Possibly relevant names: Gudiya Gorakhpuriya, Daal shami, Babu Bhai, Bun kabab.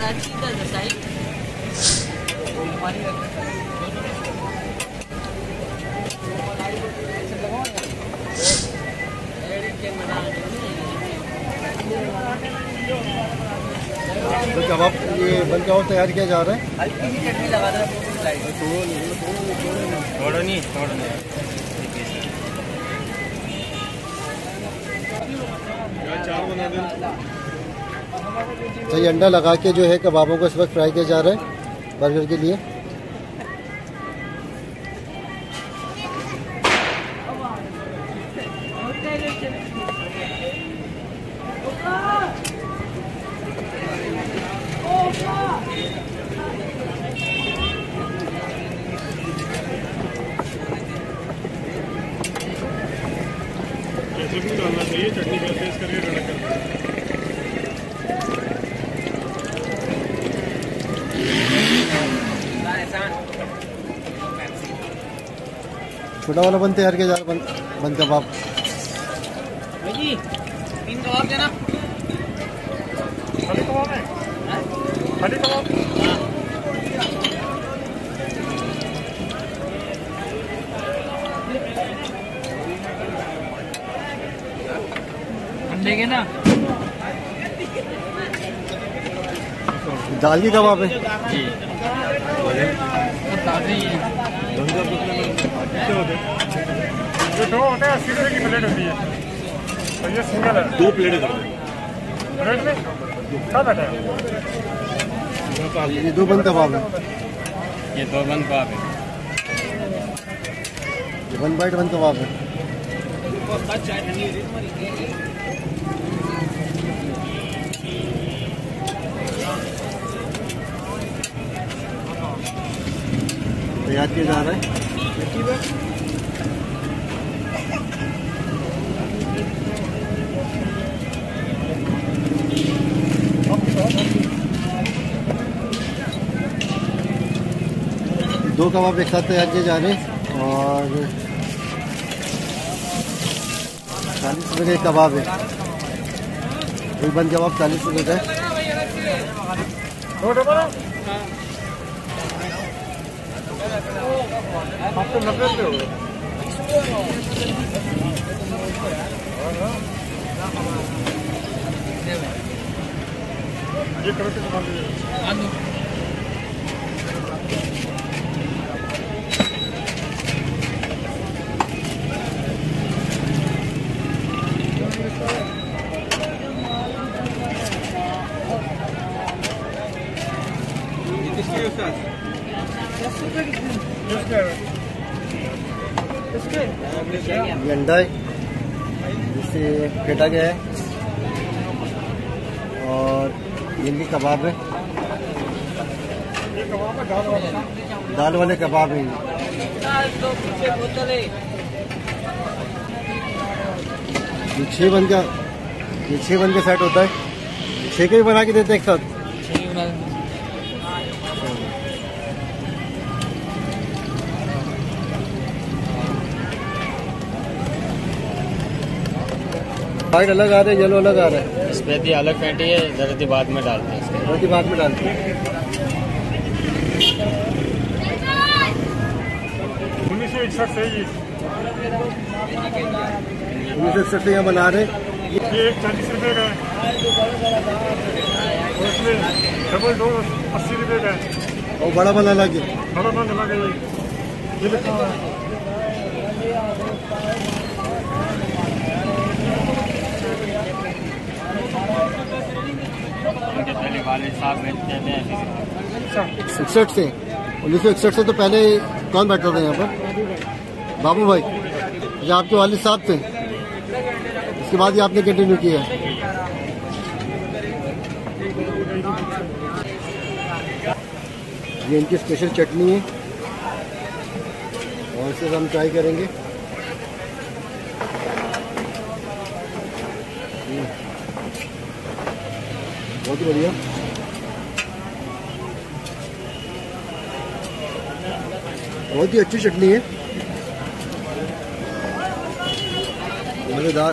तो कबाब ये बन कबाब तैयार किया जा रहा है। हल्की सी चटनी लगा देना थोड़ा नहीं तो ये अंडा लगा के जो है कबाबों को इस वक्त फ्राई किया जा रहा है बर्गर के लिए। चटनी पेस्ट करके रड़ा कर छोटा वाला बनते हर के जार बन कबाब जी 3 कबाब देना। हरे कबाब है हरे कबाब। देंगे ना दाल की कबाब है जी। दो होते हैं 80 रुपए की प्लेट होती है और ये सिंगल है। 2 प्लेटें कर दें। ये 2 बंद कबाब है। ये 2 बंद कबाब है। 1 बाइट बंद कबाब है। तैयार किया जा रहा है। दो कबाब एक साथ तैयार किए जा रहे हैं और 40 रुपये का कबाब है। एक बंद कबाब 40 रुपये का है। आप तो नकल पे हो गए। ये करो तो मान लीजिए। ये अंडा है जिसे फेंटा गया है और ये भी कबाब है। दाल वाले कबाब है। ये 6 बन का सेट होता है। 6 के भी बना के देते हैं एक साथ। व्हाइट अलग आ रहा है येलो अलग आ रहा है। स्पेटी अलग फेंटी है जरूरत बाद में डालते हैं। जरूरत बाद में डालते हैं। 1961 से ये 1961 से यहाँ बना रहे। ये 40 रुपये का है। 2 80 रुपये का है। और बड़ा बन अलग है। बड़ा बन अलग है। ये लिखा हुआ है पहले वाले साहब बेचते हैं 61 से। 1961 से तो पहले कौन बैठता था यहाँ पर? बाबू भाई। ये आपके वाले साहब थे। इसके बाद ये आपने कंटिन्यू किया है। ये इनकी स्पेशल चटनी है और इसे हम ट्राई करेंगे। बहुत बढ़िया। बहुत ही अच्छी चटनी है। मजेदार।